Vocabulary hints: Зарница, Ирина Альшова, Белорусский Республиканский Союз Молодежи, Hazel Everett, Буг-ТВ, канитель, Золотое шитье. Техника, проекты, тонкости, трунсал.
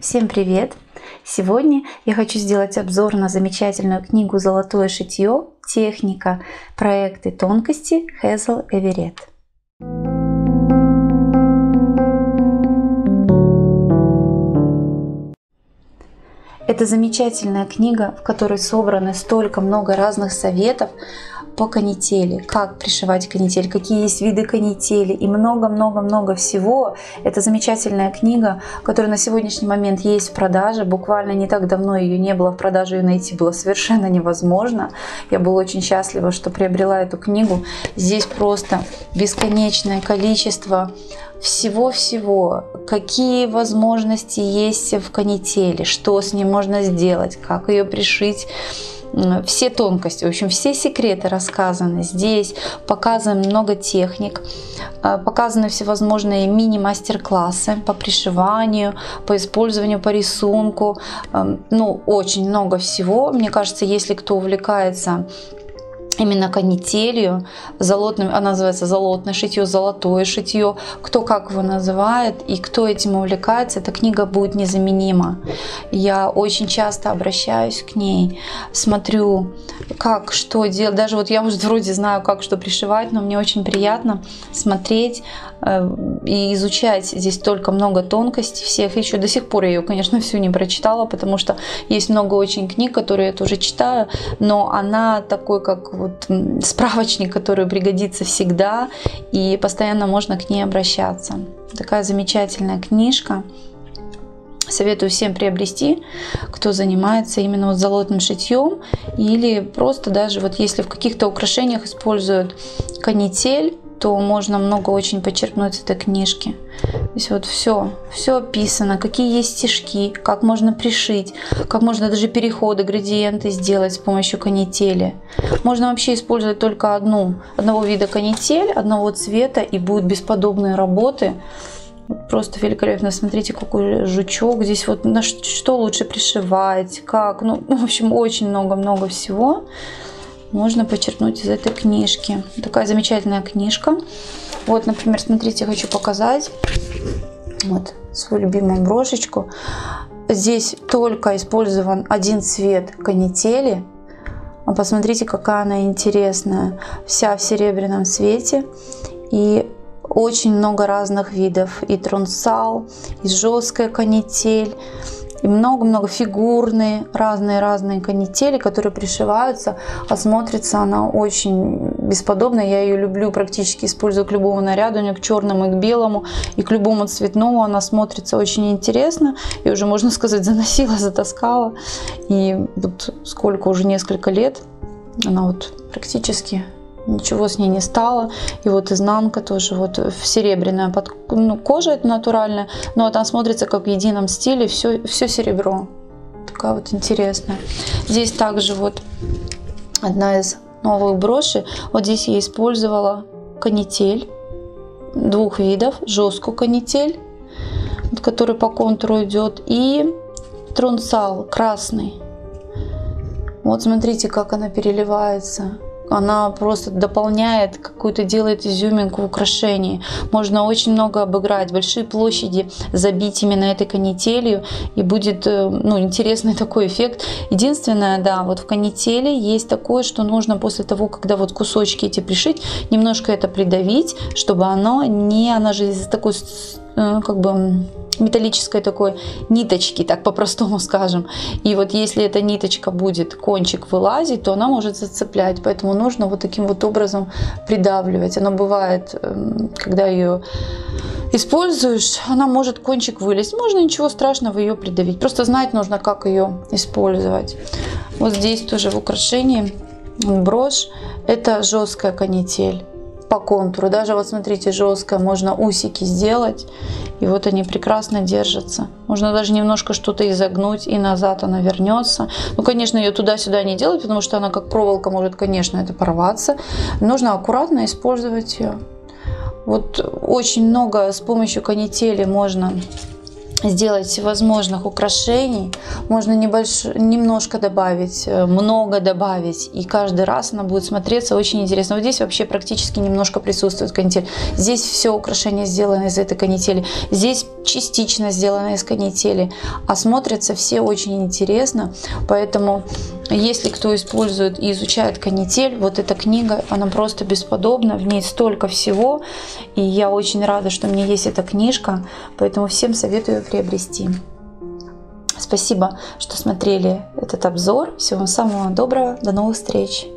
Всем привет! Сегодня я хочу сделать обзор на замечательную книгу «Золотое шитье. Техника, проекты, тонкости» Hazel Everett. Это замечательная книга, в которой собраны столько много разных советов по канители, как пришивать канитель, какие есть виды канители и много-много-много всего. Это замечательная книга, которая на сегодняшний момент есть в продаже. Буквально не так давно ее не было в продаже, ее найти было совершенно невозможно. Я была очень счастлива, что приобрела эту книгу. Здесь просто бесконечное количество всего-всего, какие возможности есть в канители, что с ним можно сделать, как ее пришить. Все тонкости, в общем, все секреты рассказаны здесь, показано много техник, показаны всевозможные мини-мастер-классы по пришиванию, по использованию, по рисунку, ну, очень много всего. Мне кажется, если кто увлекается именно канителью, золотным, она называется «Золотное шитье», «Золотое шитье», кто как его называет и кто этим увлекается, эта книга будет незаменима. Я очень часто обращаюсь к ней, смотрю, как, что делать. Даже вот я уже вроде знаю, как, что пришивать, но мне очень приятно смотреть и изучать. Здесь только много тонкостей всех. Еще до сих пор я ее, конечно, всю не прочитала, потому что есть много очень книг, которые я тоже читаю, но она такой, как справочник, который пригодится всегда, и постоянно можно к ней обращаться. Такая замечательная книжка. Советую всем приобрести, кто занимается именно золотным шитьем, или просто даже если в каких-то украшениях используют канитель, то можно много очень почерпнуть с этой книжки. Здесь все описано, какие есть стежки, как можно пришить, как можно даже переходы, градиенты сделать с помощью канители. Можно вообще использовать только одного вида канитель, одного цвета, и будут бесподобные работы. Просто великолепно. Смотрите, какой жучок. Здесь на что лучше пришивать, как. Ну, в общем, очень много-много всего можно почерпнуть из этой книжки. Такая замечательная книжка. Вот, например, смотрите, я хочу показать свою любимую брошечку. Здесь только использован один цвет канители. Посмотрите, какая она интересная. Вся в серебряном цвете. И очень много разных видов. И трунсал, и жесткая канитель. И много-много фигурные, разные-разные канители, которые пришиваются. А смотрится она очень бесподобно. Я ее люблю, практически использую к любому наряду. У нее к черному и к белому, и к любому цветному. Она смотрится очень интересно. И уже, можно сказать, заносила, затаскала. И сколько уже, несколько лет, она практически... Ничего с ней не стало. И изнанка тоже серебряная. Кожа это натуральная, но там смотрится как в едином стиле. Все серебро. Такая интересная. Здесь также одна из новых брошей. Здесь я использовала канитель двух видов. Жесткую канитель, который по контуру идет. И трунсал красный. Смотрите, как она переливается. Она просто дополняет, какую-то делает изюминку в украшении. Можно очень много обыграть, большие площади забить именно этой канителью, и будет интересный такой эффект. Единственное, в канители есть такое, что нужно после того, когда кусочки эти пришить, немножко это придавить, чтобы она же из такой металлической такой ниточки, так по-простому скажем. И если эта ниточка будет кончик вылазить, то она может зацеплять. Поэтому нужно таким образом придавливать. Она бывает, когда ее используешь, она может кончик вылезть. Можно, ничего страшного, ее придавить. Просто знать нужно, как ее использовать. Здесь тоже в украшении брошь. Это жесткая канитель. По контуру, даже смотрите, жесткая, можно усики сделать, и они прекрасно держатся. Можно даже немножко что-то изогнуть, и назад она вернется. Конечно, ее туда-сюда не делать, потому что она как проволока может, конечно, это порваться. Нужно аккуратно использовать ее. Очень много с помощью канители можно сделать возможных украшений. Можно немножко добавить, много добавить, и каждый раз она будет смотреться очень интересно. Вот здесь вообще практически немножко присутствует канитель. Здесь все украшения сделано из этой канители. Здесь частично сделано из канители. А смотрятся все очень интересно. Поэтому, если кто использует и изучает канитель, вот эта книга, она просто бесподобна. В ней столько всего. И я очень рада, что у меня есть эта книжка. Поэтому всем советую приобрести. Спасибо, что смотрели этот обзор. Всего вам самого доброго. До новых встреч.